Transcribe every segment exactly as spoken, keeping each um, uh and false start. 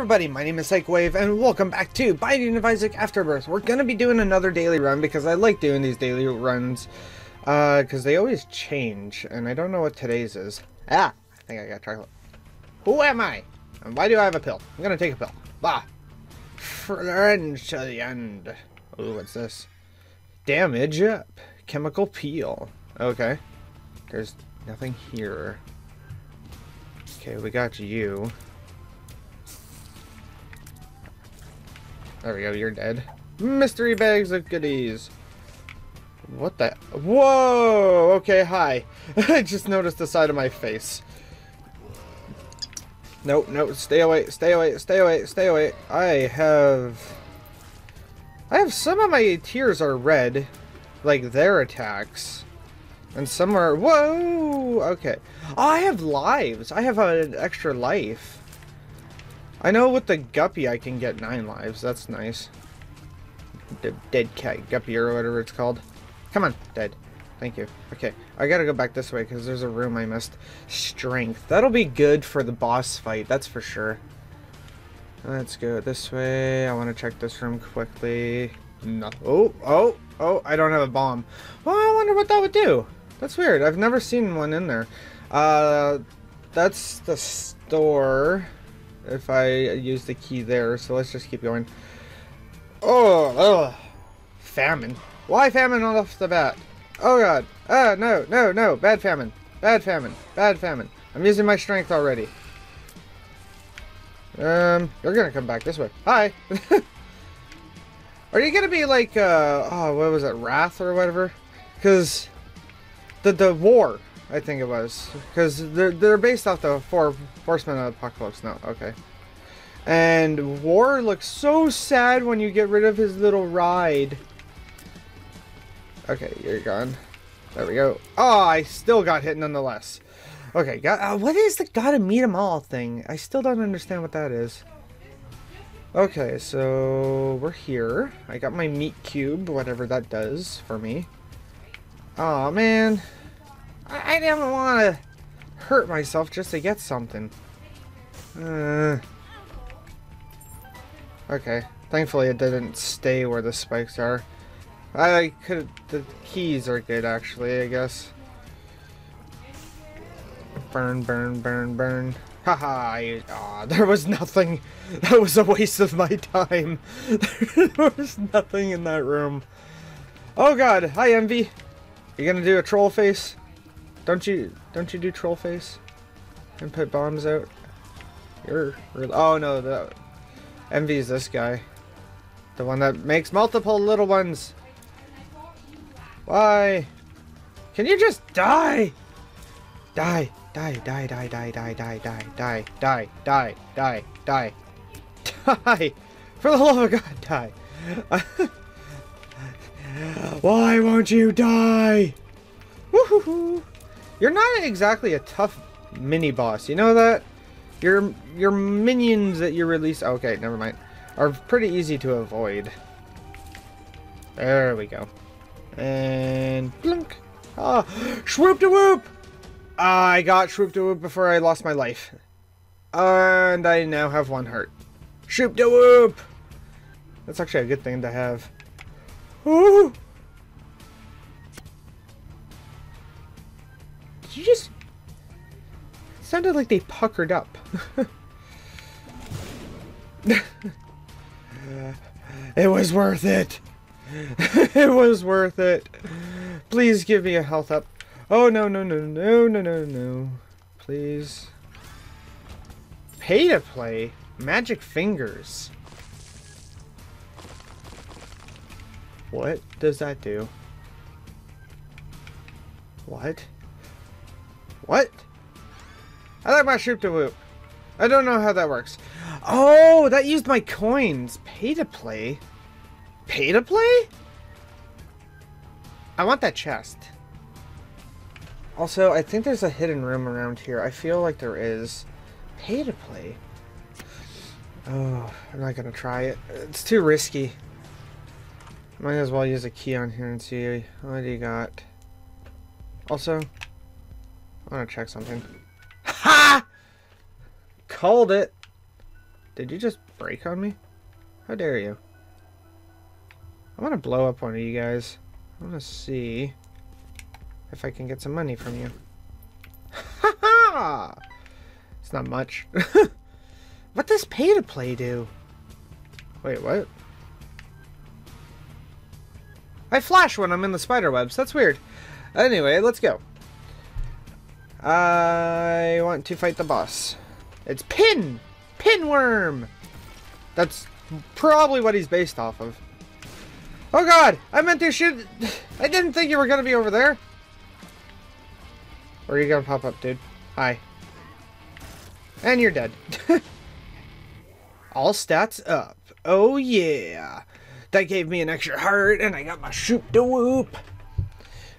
everybody, my name is Psychwave, and welcome back to Binding of Isaac Afterbirth. We're going to be doing another daily run because I like doing these daily runs because uh, they always change, and I don't know what today's is. Ah, I think I got chocolate. Who am I? And why do I have a pill? I'm going to take a pill. Bah. Fringe to the end. Ooh, what's this? Damage up. Chemical peel. Okay. There's nothing here. Okay, we got you. There we go, you're dead. Mystery bags of goodies. What the? Whoa! Okay, hi. I just noticed the side of my face. No, no, stay away, stay away, stay away, stay away. I have... I have some of my tears are red. Like, their attacks. And some are... Whoa! Okay. Oh, I have lives. I have an extra life. I know with the guppy I can get nine lives. That's nice. The dead cat guppy or whatever it's called. Come on, dead. Thank you. Okay, I gotta go back this way because there's a room I missed. Strength. That'll be good for the boss fight, that's for sure. Let's go this way. I want to check this room quickly. No. Oh, oh, oh, I don't have a bomb. Well, I wonder what that would do. That's weird. I've never seen one in there. Uh, that's the store... if I use the key there, so let's just keep going. Oh, oh, famine. Why famine off the bat? Oh god. Ah, no, no, no. Bad famine. Bad famine. Bad famine. I'm using my strength already. Um, you're gonna come back this way. Hi. Are you gonna be like, uh, oh, what was it, Wrath or whatever? Because the, the war... I think it was, because they're, they're based off the four horsemen of apocalypse. No, okay. And War looks so sad when you get rid of his little ride. Okay, you're gone. There we go. Oh, I still got hit nonetheless. Okay, got, uh, what is the gotta meet them all thing? I still don't understand what that is. Okay, so we're here. I got my meat cube, whatever that does for me. Oh man. I didn't want to hurt myself just to get something. Uh, okay. Thankfully it didn't stay where the spikes are. I could... the keys are good actually, I guess. Burn, burn, burn, burn. Haha, -ha, oh, there was nothing. That was a waste of my time. There was nothing in that room. Oh god, hi Envy. You gonna do a troll face? Don't you don't you do troll face and put bombs out? You're really, oh no, that Envy is this guy, the one that makes multiple little ones. Why? Can you just die? Die, die, die, die, die, die, die, die, die, die, die, die, die, die! For the love of God, die! Why won't you die? Woohoo! You're not exactly a tough mini boss, you know that? Your your minions that you release, okay, never mind, are pretty easy to avoid. There we go. And blink. Ah, Shoop da Whoop! I got Shoop da Whoop before I lost my life. And I now have one heart. Shoop da Whoop! That's actually a good thing to have. Ooh! You just sounded like they puckered up. It was worth it. It was worth it. Please give me a health up. Oh no no no no no no no. Please. Pay to play. Magic fingers. What does that do? What? What? I like my Shoop da Whoop. I don't know how that works. Oh, that used my coins. Pay to play? Pay to play? I want that chest. Also, I think there's a hidden room around here. I feel like there is. Pay to play? Oh, I'm not gonna try it. It's too risky. Might as well use a key on here and see what do you got. Also... I want to check something. Ha! Called it. Did you just break on me? How dare you? I want to blow up one of you guys. I want to see if I can get some money from you. Ha ha! It's not much. What does pay to play do? Wait, what? I flash when I'm in the spider webs. That's weird. Anyway, let's go. I want to fight the boss. It's Pin! Pinworm! That's probably what he's based off of. Oh god! I meant to shoot... I didn't think you were gonna be over there. Where are you gonna pop up, dude? Hi. And you're dead. All stats up. Oh yeah! That gave me an extra heart, and I got my Shoop da Whoop!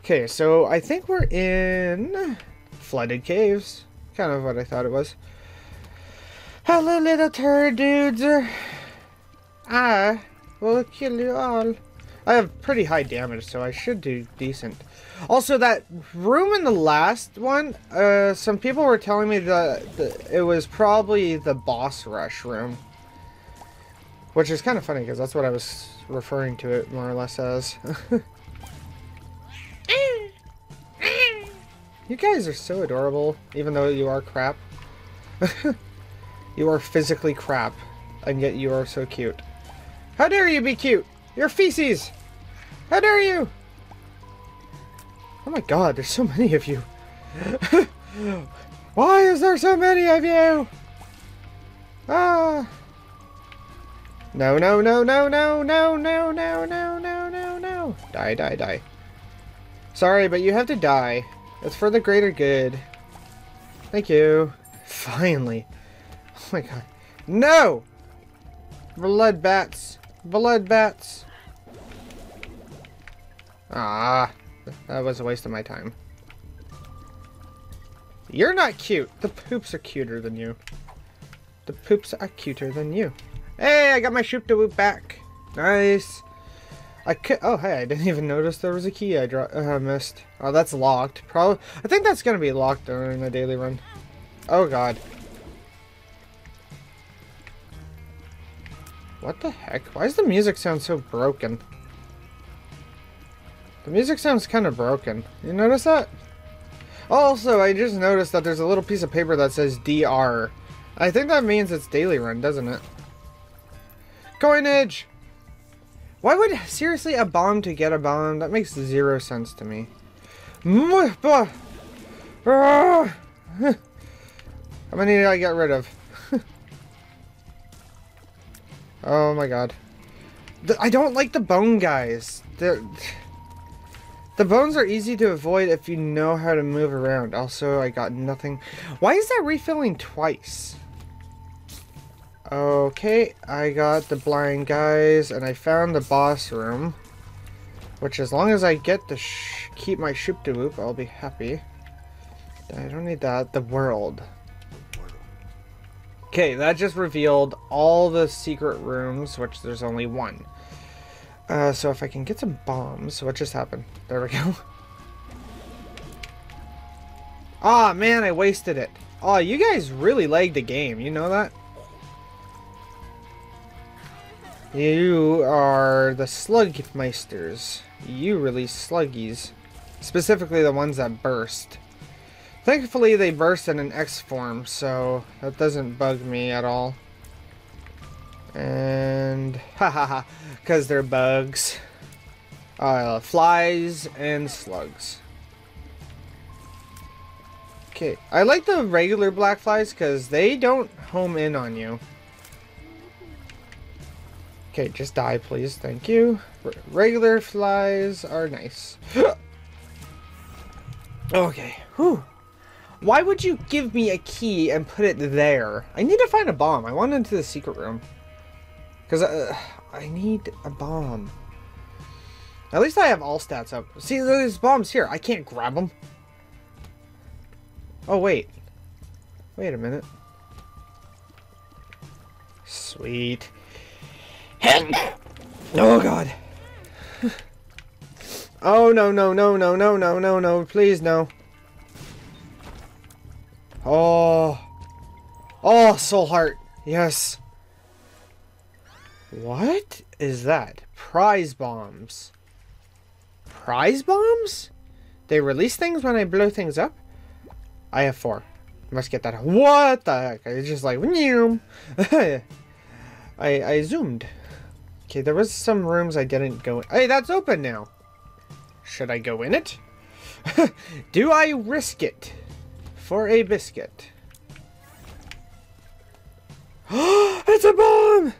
Okay, so I think we're in... Flooded Caves. Kind of what I thought it was. Hello, little turd dudes! I will kill you all. I have pretty high damage, so I should do decent. Also, that room in the last one, uh, some people were telling me that the, it was probably the boss rush room. Which is kind of funny, because that's what I was referring to it more or less as. You guys are so adorable, even though you are crap. You are physically crap, and yet you are so cute. How dare you be cute? You're feces! How dare you? Oh my god, there's so many of you. Why is there so many of you? Ah... No, no, no, no, no, no, no, no, no, no, no, no. Die, die, die. Sorry, but you have to die. It's for the greater good. Thank you. Finally. Oh my god. No! Blood bats. Blood bats. Ah, that was a waste of my time. You're not cute. The poops are cuter than you. The poops are cuter than you. Hey, I got my Shoop da Whoop back. Nice. I could. Oh, hey, I didn't even notice there was a key I dro uh, missed. Oh, that's locked. Probably. I think that's gonna be locked during the daily run. Oh god. What the heck? Why does the music sound so broken? The music sounds kind of broken. You notice that? Also, I just noticed that there's a little piece of paper that says D R. I think that means it's daily run, doesn't it? Coinage! Why would seriously a bomb to get a bomb? That makes zero sense to me. How many did I get rid of? Oh my god. I don't like the bone guys. They're, the bones are easy to avoid if you know how to move around. Also, I got nothing. Why is that refilling twice? Okay, I got the blind guys, and I found the boss room. Which, as long as I get to sh keep my Shoop da Whoop, I'll be happy. I don't need that. The world. Okay, that just revealed all the secret rooms, which there's only one. Uh, so if I can get some bombs, what just happened? There we go. Aw, oh, man, I wasted it. Aw, oh, you guys really lagged the game. You know that? You are the slugmeisters. You release sluggies. Specifically the ones that burst. Thankfully they burst in an X form, so that doesn't bug me at all. And hahaha, because they're bugs. Uh, flies and slugs. Okay, I like the regular black flies because they don't home in on you. Okay, just die, please. Thank you. R regular flies are nice. Okay. Whew. Why would you give me a key and put it there? I need to find a bomb. I want into the secret room. Because uh, I need a bomb. At least I have all stats up. See, there's bombs here. I can't grab them. Oh, wait. Wait a minute. Sweet. Oh god. Oh no no no no no no no no, please no. Oh. Oh, soul heart. Yes. What is that? Prize bombs. Prize bombs? They release things when I blow things up? I have four. Must get that. What the heck? It's just like... I, I zoomed. Okay, there was some rooms I didn't go in. Hey, that's open now. Should I go in it? Do I risk it for a biscuit? It's a bomb!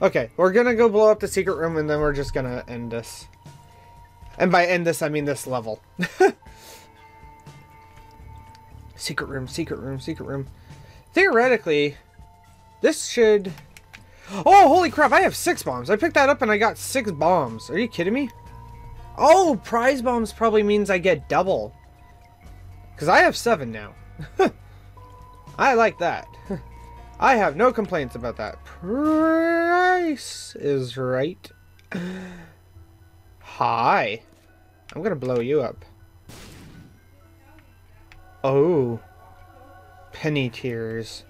Okay, we're gonna go blow up the secret room and then we're just gonna end this. And by end this, I mean this level. Secret room, secret room, secret room. Theoretically, this should... Oh, holy crap, I have six bombs. I picked that up and I got six bombs. Are you kidding me? Oh, prize bombs probably means I get double. Because I have seven now. I like that. I have no complaints about that. Price is right. Hi. I'm gonna blow you up. Oh. Penny Tears.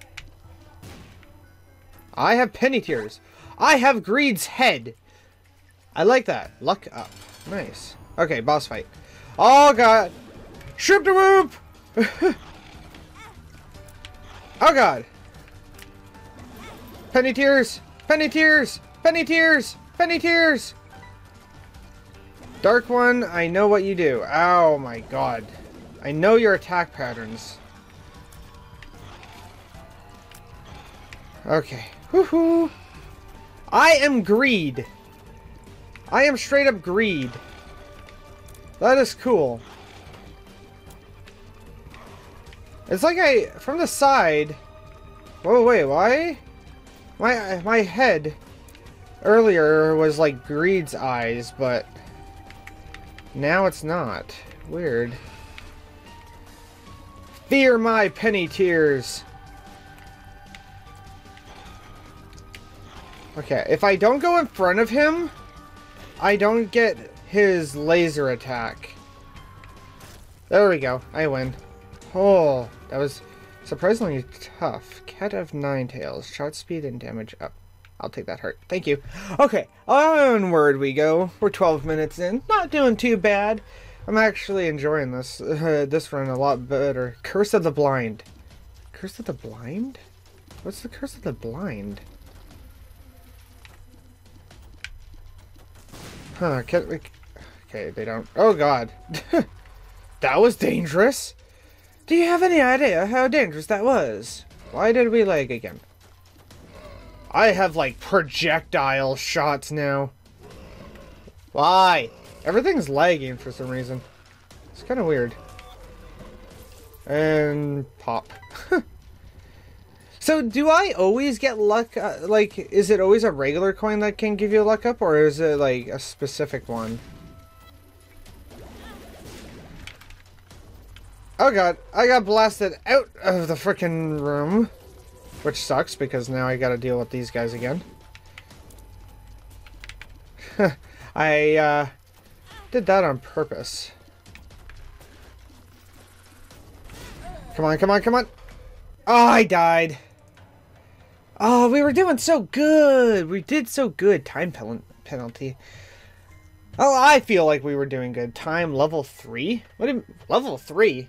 I have Penny Tears. I have Greed's head. I like that. Luck up. Nice. Okay, boss fight. Oh, God. Shoop da Whoop! Oh, God. Penny Tears! Penny Tears! Penny Tears! Penny Tears! Dark One, I know what you do. Oh my god. I know your attack patterns. Okay. Woohoo! I am Greed! I am straight up Greed. That is cool. It's like I... From the side... Whoa, wait, why? My, my head earlier was like Greed's eyes, but now it's not. Weird. Fear my Penny Tears! Okay, if I don't go in front of him, I don't get his laser attack. There we go. I win. Oh, that was... surprisingly tough. Cat of Nine Tails. Shot speed and damage up. I'll take that hurt. Thank you. Okay, onward we go. We're twelve minutes in. Not doing too bad. I'm actually enjoying this. Uh, this run a lot better. Curse of the Blind. Curse of the Blind? What's the Curse of the Blind? Huh, can't we... Okay, they don't... Oh, God. That was dangerous. Do you have any idea how dangerous that was? Why did we lag again? I have, like, projectile shots now. Why? Everything's lagging for some reason. It's kind of weird. And... pop. So, do I always get luck... Uh, like, is it always a regular coin that can give you luck up? Or is it, like, a specific one? Oh god, I got blasted out of the frickin' room. Which sucks, because now I gotta deal with these guys again. I, uh, did that on purpose. Come on, come on, come on! Oh, I died! Oh, we were doing so good! We did so good! Time pen- penalty. Oh, I feel like we were doing good. Time level three? What did- level three?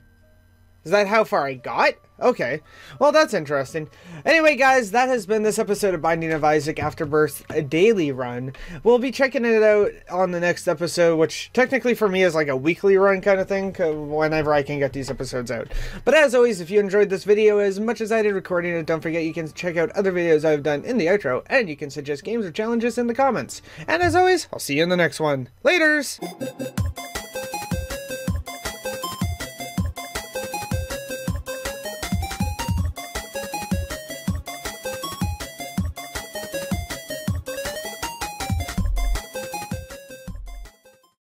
Is that how far I got? Okay. Well, that's interesting. Anyway, guys, that has been this episode of Binding of Isaac Afterbirth, a daily run. We'll be checking it out on the next episode, which technically for me is like a weekly run kind of thing, whenever I can get these episodes out. But as always, if you enjoyed this video as much as I did recording it, don't forget you can check out other videos I've done in the outro, and you can suggest games or challenges in the comments. And as always, I'll see you in the next one. Laters!